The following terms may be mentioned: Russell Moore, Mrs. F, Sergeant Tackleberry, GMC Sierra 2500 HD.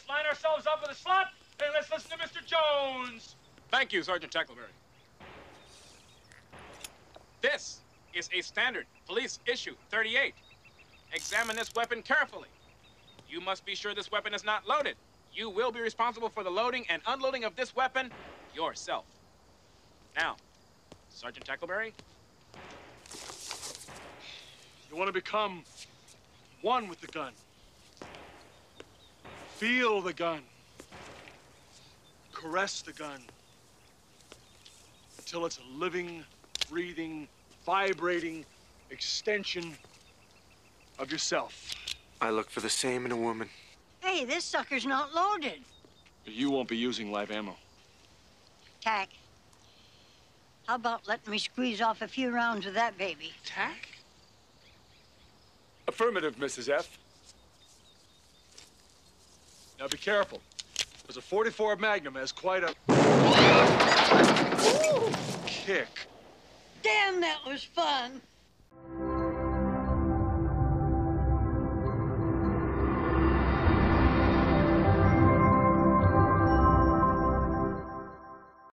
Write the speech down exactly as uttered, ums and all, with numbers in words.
Let's line ourselves up with a slot, and let's listen to Mister Jones. Thank you, Sergeant Tackleberry. This is a standard police issue thirty-eight. Examine this weapon carefully. You must be sure this weapon is not loaded. You will be responsible for the loading and unloading of this weapon yourself. Now, Sergeant Tackleberry. You want to become one with the gun. Feel the gun. Caress the gun. Until it's a living, breathing, vibrating extension of yourself. I look for the same in a woman. Hey, this sucker's not loaded. But you won't be using live ammo. Tack, how about letting me squeeze off a few rounds of that baby? Tack? Affirmative, Missus F. Now be careful. Because a forty-four Magnum has quite a kick. Damn, that was fun.